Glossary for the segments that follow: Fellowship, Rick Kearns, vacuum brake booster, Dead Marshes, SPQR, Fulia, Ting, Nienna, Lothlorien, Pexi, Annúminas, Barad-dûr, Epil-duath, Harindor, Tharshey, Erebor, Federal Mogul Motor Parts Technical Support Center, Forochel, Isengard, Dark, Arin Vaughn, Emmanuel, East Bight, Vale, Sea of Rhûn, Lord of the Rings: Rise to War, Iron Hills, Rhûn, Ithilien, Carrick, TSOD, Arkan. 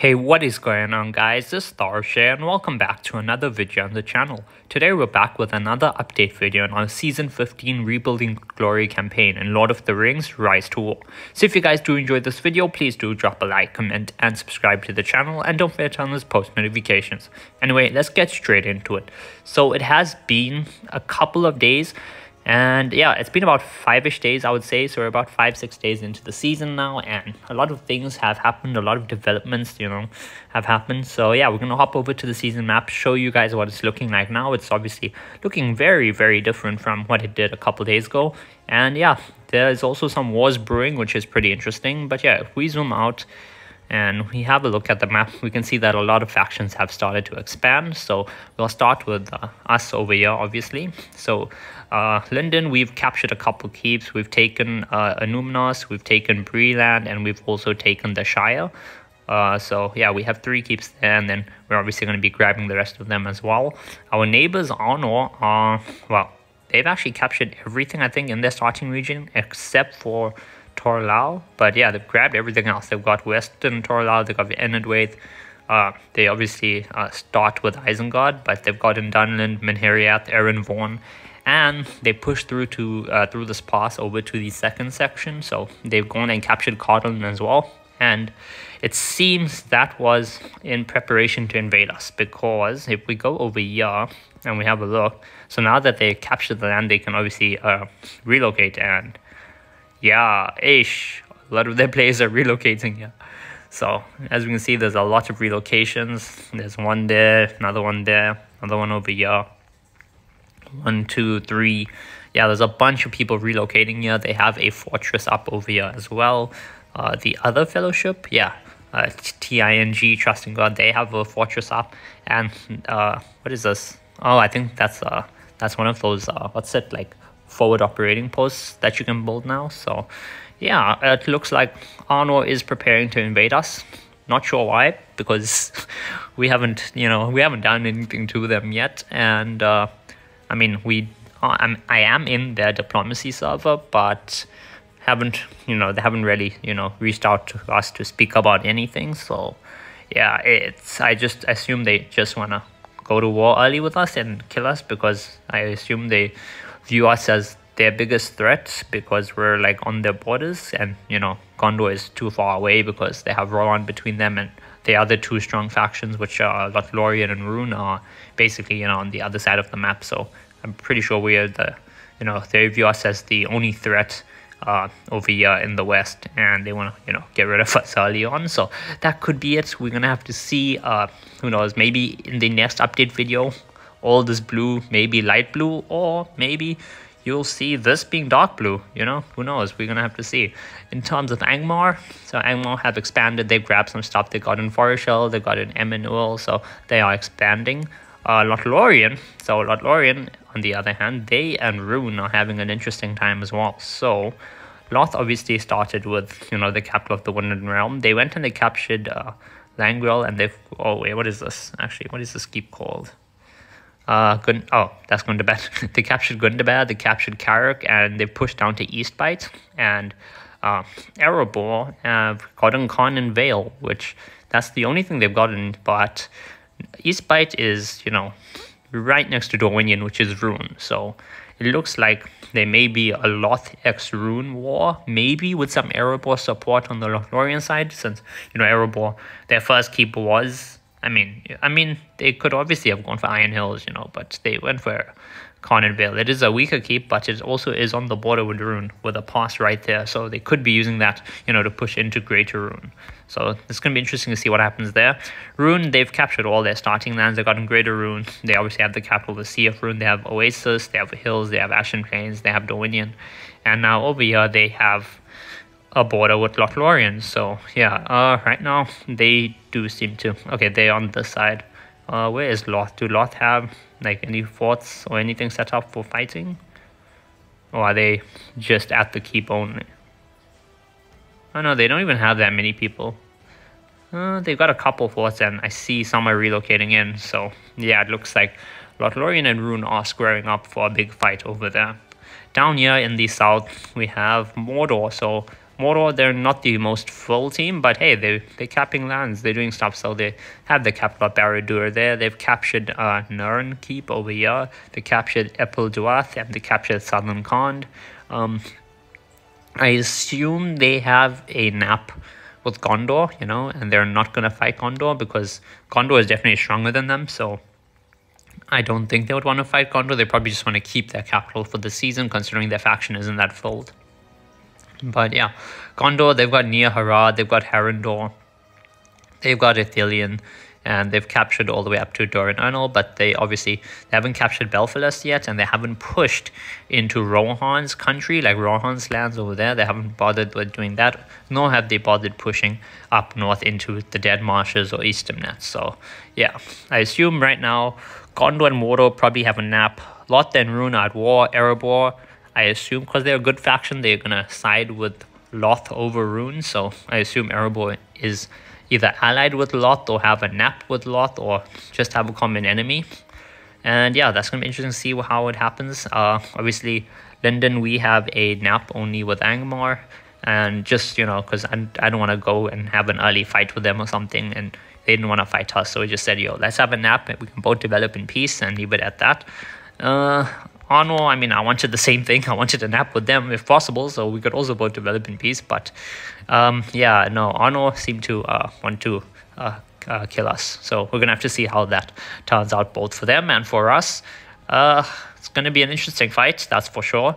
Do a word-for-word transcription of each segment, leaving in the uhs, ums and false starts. Hey, what is going on guys, this is Tharshey and welcome back to another video on the channel. Today we're back with another update video on our season fifteen Rebuilding Glory campaign in Lord of the Rings: Rise to War. So if you guys do enjoy this video, please do drop a like, comment and subscribe to the channel, and don't forget to turn on those post notifications. Anyway, let's get straight into it. So it has been a couple of days. And yeah, it's been about five-ish days, I would say. So we're about five, six days into the season now. And a lot of things have happened. A lot of developments, you know, have happened. So yeah, we're going to hop over to the season map, show you guys what it's looking like now. It's obviously looking very, very different from what it did a couple days ago. And yeah, there's also some wars brewing, which is pretty interesting. But yeah, if we zoom out and we have a look at the map, we can see that a lot of factions have started to expand. So we'll start with uh, us over here, obviously. So uh, Lindon, we've captured a couple keeps. We've taken uh, Annúminas, we've taken Bree-land, and we've also taken the Shire. Uh, so yeah, we have three keeps there, and then we're obviously going to be grabbing the rest of them as well. Our neighbors, Arnor, are, well, they've actually captured everything, I think, in their starting region, except for Torlau. But yeah, they've grabbed everything else. They've got Western Torlau, they've got Enedwaith, uh, they obviously uh, start with Isengard, but they've got Indunland, Minhiriath, Arin Vaughn, and they push through to uh, through this pass over to the second section. So they've gone and captured Cotland as well, and it seems that was in preparation to invade us, because if we go over here and we have a look, so now that they captured the land, they can obviously uh, relocate. And yeah, ish, a lot of their players are relocating here. So as we can see, there's a lot of relocations. There's one there, another one there, another one over here. One, two, three. Yeah, there's a bunch of people relocating here. They have a fortress up over here as well. Uh, the other fellowship, yeah, uh, T I N G, Trusting God, they have a fortress up. And uh, what is this? Oh, I think that's uh, that's one of those, uh, what's it, like, forward operating posts that you can build now. So yeah, it looks like Arnor is preparing to invade us. Not sure why, because we haven't, you know, we haven't done anything to them yet. And uh, I mean, we, I'm, I am in their diplomacy server, but haven't, you know, they haven't really, you know, reached out to us to speak about anything. So yeah, it's, I just assume they just want to go to war early with us and kill us, because I assume they view us as their biggest threat, because we're like on their borders, and you know, Gondor is too far away because they have Rohan between them, and the other two strong factions, which are Lothlorien and Rhûn, are basically, you know, on the other side of the map. So I'm pretty sure we are the, you know, they view us as the only threat uh, over here in the west, and they want to, you know, get rid of us early on. So that could be it. We're gonna have to see. Uh, who knows? Maybe in the next update video, all this blue, maybe light blue, or maybe you'll see this being dark blue, you know, who knows, we're gonna have to see. In terms of Angmar, so Angmar have expanded, they've grabbed some stuff, they got in Forochel, they got in Emmanuel, so they are expanding. Uh, Lothlorien, so Lothlorien, on the other hand, they and Rhûn are having an interesting time as well. So Loth obviously started with, you know, the capital of the Winden Realm. They went and they captured uh, Langrel, and they've, oh wait, what is this, actually, what is this keep called? Uh, Gund oh, that's Gundabad. They captured Gundabad, they captured Carrick, and they pushed down to East Bight. And uh, Erebor have gotten Khan and Vale, which that's the only thing they've gotten. But East Bight is, you know, right next to Dorwinion, which is Rhûn. So it looks like there may be a Loth x Rhûn war, maybe with some Erebor support on the Lothlorien side, since, you know, Erebor, their first keep was, I mean, I mean, they could obviously have gone for Iron Hills, you know, but they went for Khan and Vale. It is a weaker keep, but it also is on the border with Rhûn, with a pass right there. So they could be using that, you know, to push into Greater Rhûn. So it's going to be interesting to see what happens there. Rhûn, they've captured all their starting lands. They've gotten Greater Rhûn. They obviously have the capital, the Sea of Rhûn. They have Oasis, they have Hills, they have Ashen Plains, they have Dorwinion. And now over here, they have a border with Lothlorien. So yeah, uh, right now they do seem to, okay, they're on this side. Uh, where is Loth? Do Loth have like any forts or anything set up for fighting, or are they just at the keep only? Oh no, they don't even have that many people. Uh, they've got a couple forts, and I see some are relocating in. So yeah, it looks like Lothlorien and Rhûn are squaring up for a big fight over there. Down here in the south we have Mordor, so Mordor, they're not the most full team, but hey, they, they're capping lands, they're doing stuff. So they have the capital Barad-dûr there, they've captured uh, Nirn Keep over here, they captured Epil-duath, and they captured Southern Khand. Um, I assume they have a nap with Gondor, you know, and they're not going to fight Gondor because Gondor is definitely stronger than them, so I don't think they would want to fight Gondor. They probably just want to keep their capital for the season, considering their faction isn't that fold. But yeah, Gondor, they've got Nir Harad, they've got Harindor, they've got Ithilien, and they've captured all the way up to Durin Ernal, but they obviously they haven't captured Belfast yet, and they haven't pushed into Rohan's country, like Rohan's lands over there. They haven't bothered with doing that, nor have they bothered pushing up north into the Dead Marshes or Easternnet. So yeah, I assume right now Gondor and Mordor probably have a nap. Lot and Rhûn are at war. Erebor, I assume, because they're a good faction, they're going to side with Loth over Rhûn, so I assume Erebor is either allied with Loth or have a nap with Loth or just have a common enemy. And yeah, that's going to be interesting to see how it happens. Uh, obviously, Lindon, we have a nap only with Angmar, and just, you know, because I, I don't want to go and have an early fight with them or something, and they didn't want to fight us, so we just said, yo, let's have a nap, we can both develop in peace and leave it at that. Uh, Arnor, I mean, I wanted the same thing. I wanted to nap with them if possible, so we could also both develop in peace. But um, yeah, no, Arnor seemed to uh, want to uh, uh, kill us. So we're going to have to see how that turns out, both for them and for us. Uh, it's going to be an interesting fight, that's for sure.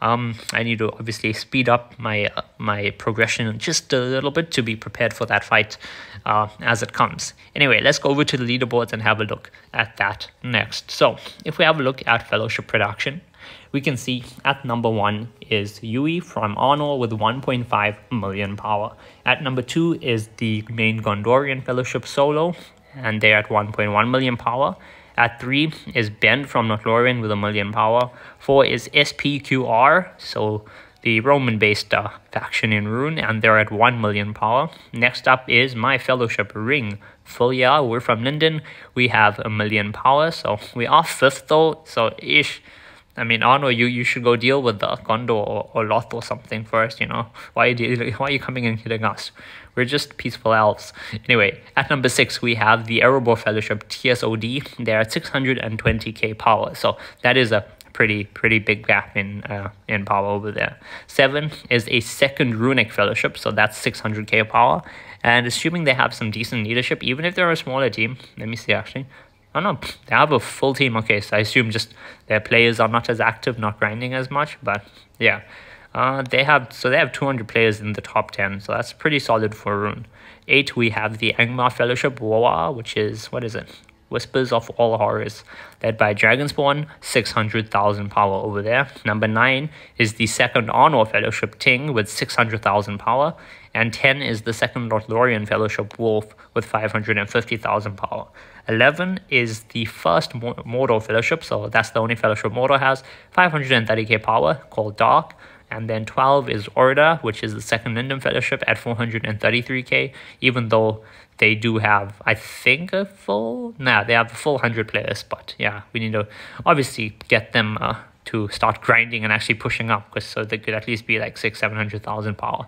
Um, I need to obviously speed up my uh, my progression just a little bit to be prepared for that fight uh, as it comes. Anyway, let's go over to the leaderboards and have a look at that next. So if we have a look at Fellowship Production, we can see at number one is Yui from Arnor with one point five million power. At number two is the main Gondorian Fellowship Solo, and they're at one point one million power. At three is Ben from Lothlorien with a million power. Four is S P Q R, so the Roman-based uh, faction in Rhûn, and they're at one million power. Next up is my Fellowship Ring, Fulia. We're from Lindon. We have a million power, so we are fifth though. So ish. I mean, Arnor, you you should go deal with the Gondor or, or Loth or something first, you know. Why are you dealing, why are you coming and killing us? We're just peaceful elves. Anyway, at number six, we have the Erebor Fellowship, T S O D. They're at six hundred twenty K power, so that is a pretty, pretty big gap in uh, in power over there. Seven is a second Runic Fellowship, so that's six hundred K power. And assuming they have some decent leadership, even if they're a smaller team, let me see actually. Oh no, they have a full team. Okay, so I assume just their players are not as active, not grinding as much, but yeah. Uh, they have, so they have two hundred players in the top ten, so that's pretty solid for Rhûn. Eight, we have the Angmar Fellowship, Woa, which is, what is it? Whispers of All Horrors, led by Dragonspawn, six hundred thousand power over there. Number nine is the second Arnor Fellowship, Ting, with six hundred thousand power. And ten is the second Lothlorien Fellowship, Wolf, with five hundred fifty thousand power. eleven is the first Mordor Fellowship, so that's the only Fellowship Mordor has, five hundred thirty K power, called Dark. And then twelve is Orda, which is the second Lindon Fellowship at four hundred thirty-three K, even though they do have, I think, a full... Nah, they have a full one hundred players, but yeah, we need to obviously get them uh, to start grinding and actually pushing up, because so they could at least be like six, seven hundred thousand power.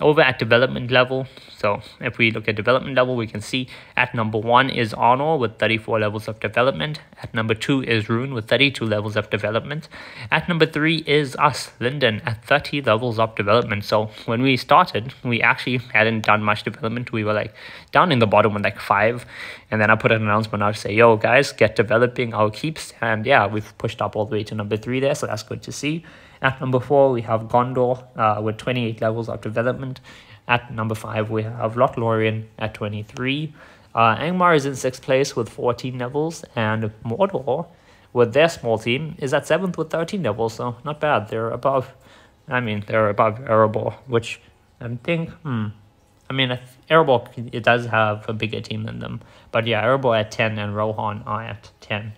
Over at development level, so if we look at development level, we can see at number one is Arnor with thirty-four levels of development. At number two is Rhûn with thirty-two levels of development. At number three is us, Lindon, at thirty levels of development. So when we started, we actually hadn't done much development. We were like down in the bottom with like five. And then I put an announcement out to say, yo guys, get developing our keeps. And yeah, we've pushed up all the way to number three there. So that's good to see. At number four, we have Gondor uh, with twenty-eight levels of development. At number five, we have Lothlorien at twenty-three. Uh, Angmar is in sixth place with fourteen levels. And Mordor, with their small team, is at seventh with thirteen levels. So not bad. They're above, I mean, they're above Erebor, which I think, hmm. I mean, Erebor, it does have a bigger team than them. But yeah, Erebor at ten and Rohan are at ten.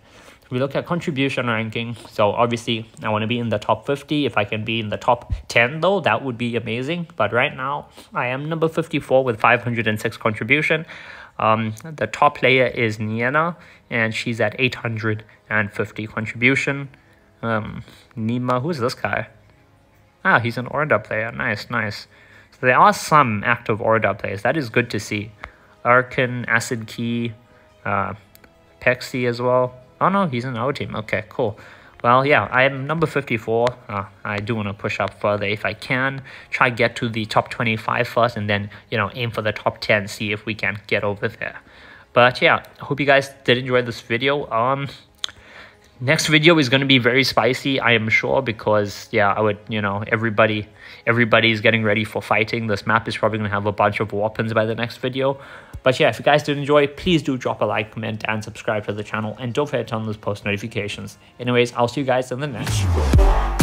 We look at contribution ranking, so obviously I want to be in the top fifty. If I can be in the top ten though, that would be amazing, but right now I am number fifty-four with five hundred six contribution. Um the top player is Nienna, and she's at eight hundred fifty contribution. um Nima, who's this guy? Ah, he's an Orda player. Nice nice So there are some active Orda plays. That is good to see. Arkan, Acid Key, uh, Pexi as well. Oh no, he's in our team. Okay, cool. Well, yeah, I am number fifty-four. Uh, I do want to push up further if I can. Try get to the top twenty-five first and then, you know, aim for the top ten. See if we can get over there. But yeah, hope you guys did enjoy this video. Um, next video is going to be very spicy, I am sure, because yeah, I would, you know, everybody, everybody's getting ready for fighting. This map is probably going to have a bunch of weapons by the next video. But yeah, if you guys did enjoy, please do drop a like, comment, and subscribe to the channel. And don't forget to turn on those post notifications. Anyways, I'll see you guys in the next one.